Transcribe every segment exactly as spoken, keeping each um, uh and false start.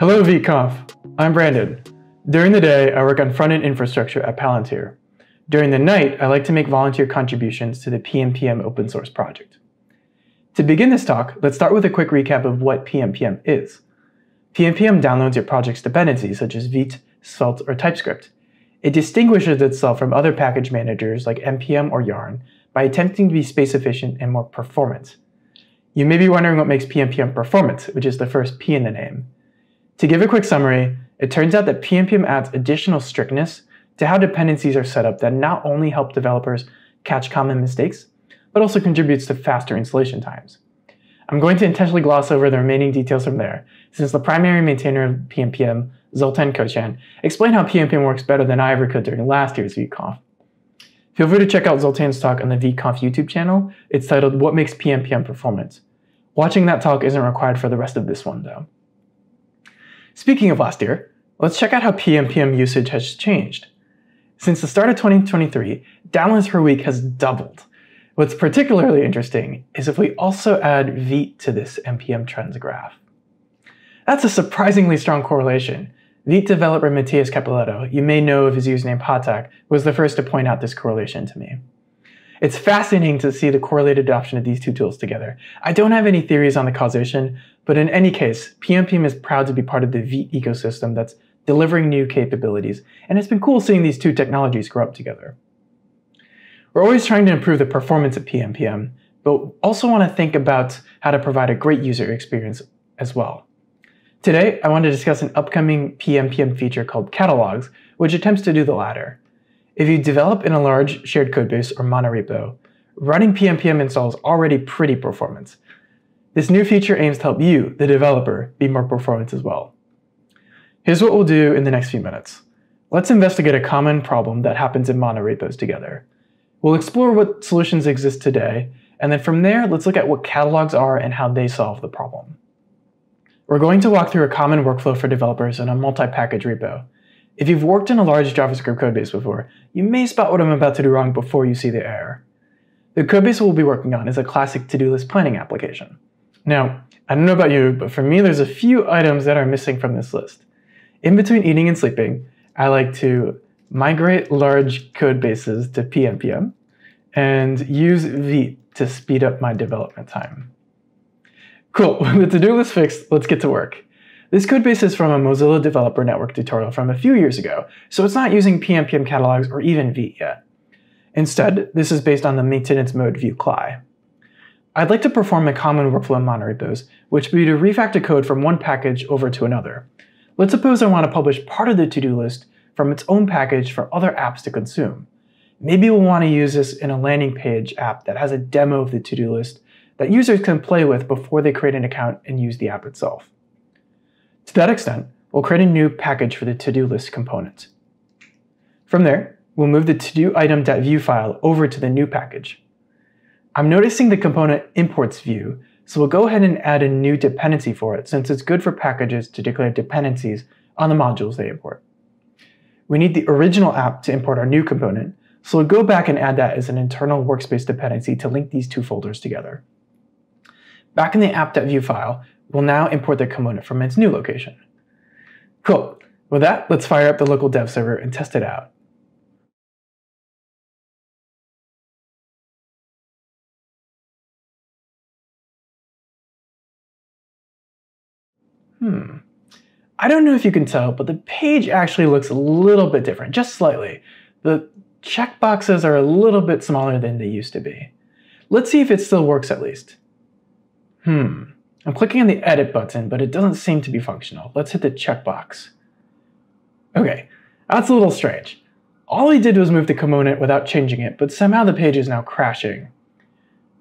Hello ViteConf, I'm Brandon. During the day, I work on front-end infrastructure at Palantir. During the night, I like to make volunteer contributions to the P N P M open source project. To begin this talk, let's start with a quick recap of what P N P M is. P N P M downloads your project's dependencies, such as Vite, Svelte, or TypeScript. It distinguishes itself from other package managers like N P M or Yarn by attempting to be space efficient and more performant. You may be wondering what makes P N P M performant, which is the first P in the name. To give a quick summary, it turns out that P N P M adds additional strictness to how dependencies are set up that not only help developers catch common mistakes, but also contributes to faster installation times. I'm going to intentionally gloss over the remaining details from there, since the primary maintainer of P N P M, Zoltan Kochan, explained how P N P M works better than I ever could during last year's ViteConf. Feel free to check out Zoltan's talk on the ViteConf YouTube channel. It's titled, What Makes P N P M Performant? Watching that talk isn't required for the rest of this one, though. Speaking of last year, let's check out how P N P M usage has changed. Since the start of twenty twenty-three, downloads per week has doubled. What's particularly interesting is if we also add Vite to this N P M trends graph. That's a surprisingly strong correlation. Vite developer Matthias Capeletto, you may know of his username Patak, was the first to point out this correlation to me. It's fascinating to see the correlated adoption of these two tools together. I don't have any theories on the causation, but in any case, P N P M is proud to be part of the Vite ecosystem that's delivering new capabilities, and it's been cool seeing these two technologies grow up together. We're always trying to improve the performance of P N P M, but also want to think about how to provide a great user experience as well. Today, I want to discuss an upcoming P N P M feature called Catalogs, which attempts to do the latter. If you develop in a large shared codebase or monorepo, running P N P M installs already pretty performance. This new feature aims to help you, the developer, be more performant as well. Here's what we'll do in the next few minutes. Let's investigate a common problem that happens in monorepos together. We'll explore what solutions exist today, and then from there, let's look at what catalogs are and how they solve the problem. We're going to walk through a common workflow for developers in a multi-package repo. If you've worked in a large JavaScript codebase before, you may spot what I'm about to do wrong before you see the error. The codebase we'll be working on is a classic to-do list planning application. Now, I don't know about you, but for me, there's a few items that are missing from this list. In between eating and sleeping, I like to migrate large code bases to P N P M and use Vite to speed up my development time. Cool, with the to-do list fixed, let's get to work. This code base is from a Mozilla Developer Network tutorial from a few years ago, so it's not using P N P M catalogs or even Vite yet. Instead, this is based on the maintenance mode view C L I. I'd like to perform a common workflow in monorepos, which would be to refactor code from one package over to another. Let's suppose I want to publish part of the to-do list from its own package for other apps to consume. Maybe we'll want to use this in a landing page app that has a demo of the to-do list that users can play with before they create an account and use the app itself. To that extent, we'll create a new package for the to-do list component. From there, we'll move the to-do item.view file over to the new package. I'm noticing the component imports view, so we'll go ahead and add a new dependency for it since it's good for packages to declare dependencies on the modules they import. We need the original app to import our new component, so we'll go back and add that as an internal workspace dependency to link these two folders together. Back in the app.view file, we'll now import the component from its new location. Cool. With that, let's fire up the local dev server and test it out. Hmm. I don't know if you can tell, but the page actually looks a little bit different, just slightly. The checkboxes are a little bit smaller than they used to be. Let's see if it still works at least. Hmm. I'm clicking on the edit button, but it doesn't seem to be functional. Let's hit the checkbox. Okay, that's a little strange. All I did was move the component without changing it, but somehow the page is now crashing.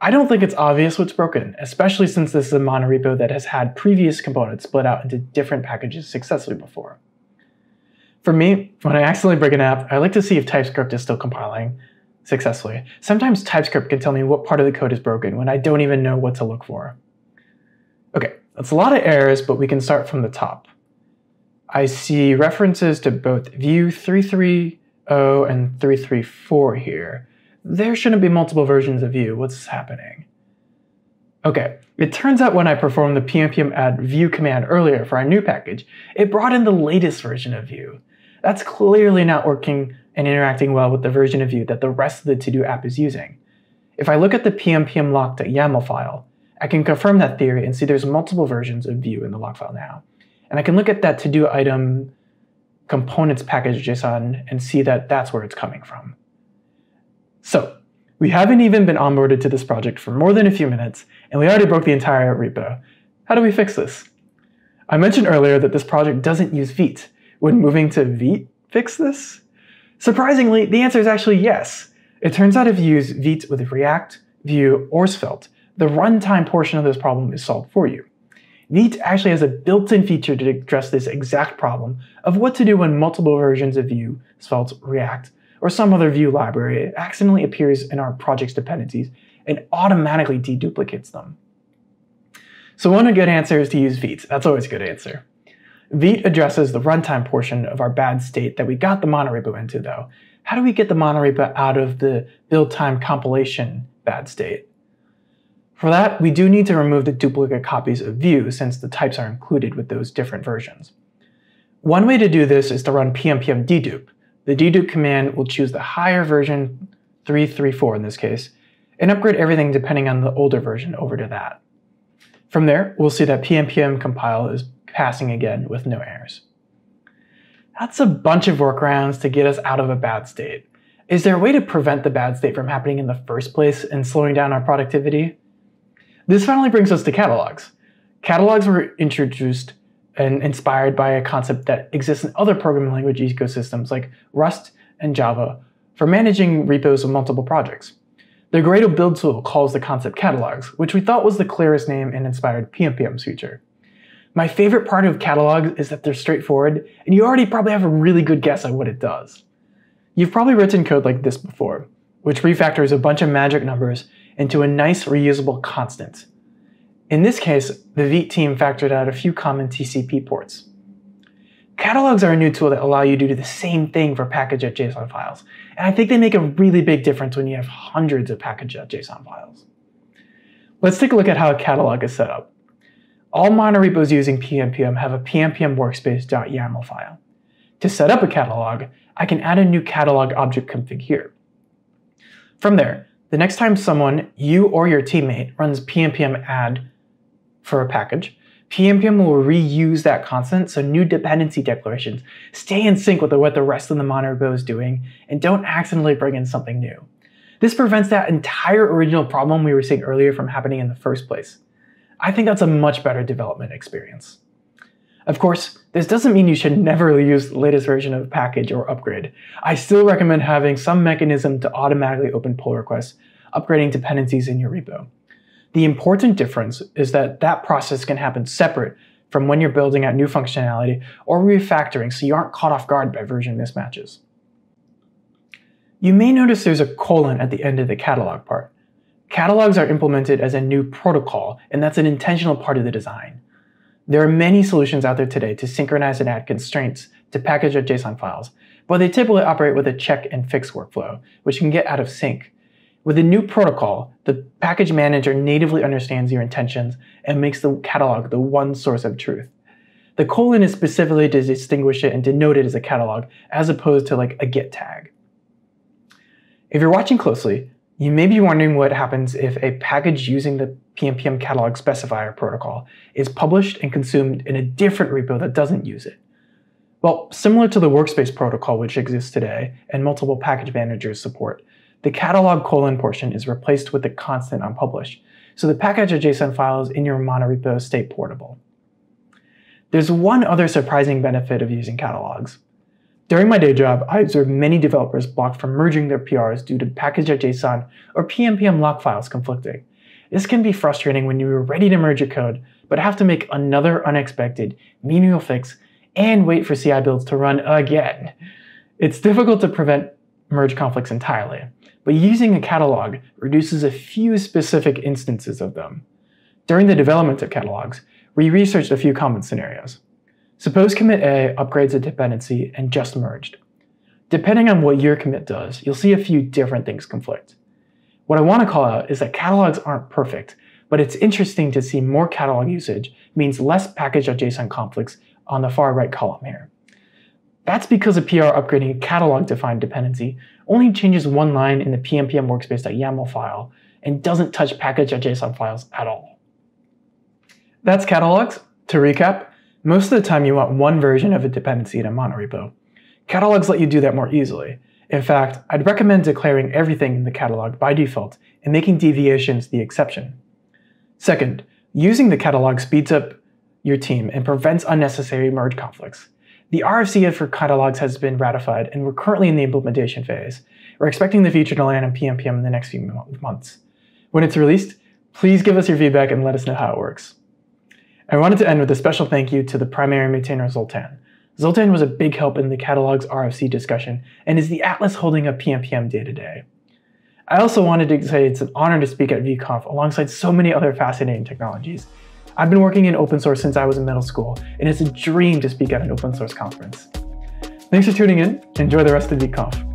I don't think it's obvious what's broken, especially since this is a monorepo that has had previous components split out into different packages successfully before. For me, when I accidentally break an app, I like to see if TypeScript is still compiling successfully. Sometimes TypeScript can tell me what part of the code is broken when I don't even know what to look for. Okay, that's a lot of errors, but we can start from the top. I see references to both view three three zero and three three four here. There shouldn't be multiple versions of view. What's happening? Okay, it turns out when I performed the pnpm add view command earlier for our new package, it brought in the latest version of Vue. That's clearly not working and interacting well with the version of Vue that the rest of the to-do app is using. If I look at the pnpm-lock.yaml file, I can confirm that theory and see there's multiple versions of Vue in the lock file now. And I can look at that to-do item components package.json and see that that's where it's coming from. So, we haven't even been onboarded to this project for more than a few minutes, and we already broke the entire repo. How do we fix this? I mentioned earlier that this project doesn't use Vite. Would moving to Vite fix this? Surprisingly, the answer is actually yes. It turns out if you use Vite with React, Vue, or Svelte, the runtime portion of this problem is solved for you. Vite actually has a built-in feature to address this exact problem of what to do when multiple versions of Vue, Svelte, React, or some other Vue library accidentally appears in our project's dependencies and automatically deduplicates them. So one good answer is to use Vite. That's always a good answer. Vite addresses the runtime portion of our bad state that we got the monorepo into though. How do we get the monorepo out of the build time compilation bad state? For that, we do need to remove the duplicate copies of Vue since the types are included with those different versions. One way to do this is to run pnpm dedupe. The dedupe command will choose the higher version, three three four in this case, and upgrade everything depending on the older version over to that. From there, we'll see that pnpm compile is passing again with no errors. That's a bunch of workarounds to get us out of a bad state. Is there a way to prevent the bad state from happening in the first place and slowing down our productivity? This finally brings us to catalogs. Catalogs were introduced and inspired by a concept that exists in other programming language ecosystems like Rust and Java for managing repos of multiple projects. The Gradle build tool calls the concept catalogs, which we thought was the clearest name and inspired pnpm's feature. My favorite part of catalogs is that they're straightforward, and you already probably have a really good guess at what it does. You've probably written code like this before, which refactors a bunch of magic numbers into a nice reusable constant. In this case, the Vite team factored out a few common T C P ports. Catalogs are a new tool that allow you to do the same thing for package.json files, and I think they make a really big difference when you have hundreds of package.json files. Let's take a look at how a catalog is set up. All monorepos using pnpm have a pnpm-workspace.yaml file. To set up a catalog, I can add a new catalog object config here. From there, the next time someone, you or your teammate, runs pnpm add for a package, pnpm will reuse that constant so new dependency declarations stay in sync with what the rest of the monorepo is doing and don't accidentally bring in something new. This prevents that entire original problem we were seeing earlier from happening in the first place. I think that's a much better development experience. Of course, this doesn't mean you should never use the latest version of a package or upgrade. I still recommend having some mechanism to automatically open pull requests, upgrading dependencies in your repo. The important difference is that that process can happen separate from when you're building out new functionality or refactoring so you aren't caught off guard by version mismatches. You may notice there's a colon at the end of the catalog part. Catalogs are implemented as a new protocol, and that's an intentional part of the design. There are many solutions out there today to synchronize and add constraints to package.json files, but they typically operate with a check and fix workflow, which can get out of sync. With a new protocol, the package manager natively understands your intentions and makes the catalog the one source of truth. The colon is specifically to distinguish it and denote it as a catalog, as opposed to like a git tag. If you're watching closely, you may be wondering what happens if a package using the pnpm catalog specifier protocol is published and consumed in a different repo that doesn't use it. Well, similar to the workspace protocol which exists today and multiple package managers support, the catalog colon portion is replaced with the constant unpublished, so the package.json file is in your monorepo stay portable. There's one other surprising benefit of using catalogs. During my day job, I observed many developers blocked from merging their P Rs due to package.json or pnpm lock files conflicting. This can be frustrating when you are ready to merge your code, but have to make another unexpected, manual fix and wait for C I builds to run again. It's difficult to prevent merge conflicts entirely, but using a catalog reduces a few specific instances of them. During the development of catalogs, we researched a few common scenarios. Suppose commit A upgrades a dependency and just merged. Depending on what your commit does, you'll see a few different things conflict. What I want to call out is that catalogs aren't perfect, But it's interesting to see more catalog usage means less package.json conflicts on the far right column here. That's because a P R upgrading a catalog-defined dependency only changes one line in the p n p m workspace dot yaml file and doesn't touch package.json files at all. That's catalogs. To recap, most of the time you want one version of a dependency in a monorepo. Catalogs let you do that more easily. In fact, I'd recommend declaring everything in the catalog by default and making deviations the exception. Second, using the catalog speeds up your team and prevents unnecessary merge conflicts. The R F C for catalogs has been ratified, and we're currently in the implementation phase. We're expecting the feature to land on p n p m in the next few months. When it's released, please give us your feedback and let us know how it works. I wanted to end with a special thank you to the primary maintainer, Zoltan. Zoltan was a big help in the catalogs R F C discussion and is the Atlas holding up p n p m day-to-day. I also wanted to say it's an honor to speak at ViteConf alongside so many other fascinating technologies. I've been working in open source since I was in middle school, and it's a dream to speak at an open source conference. Thanks for tuning in. Enjoy the rest of ViteConf.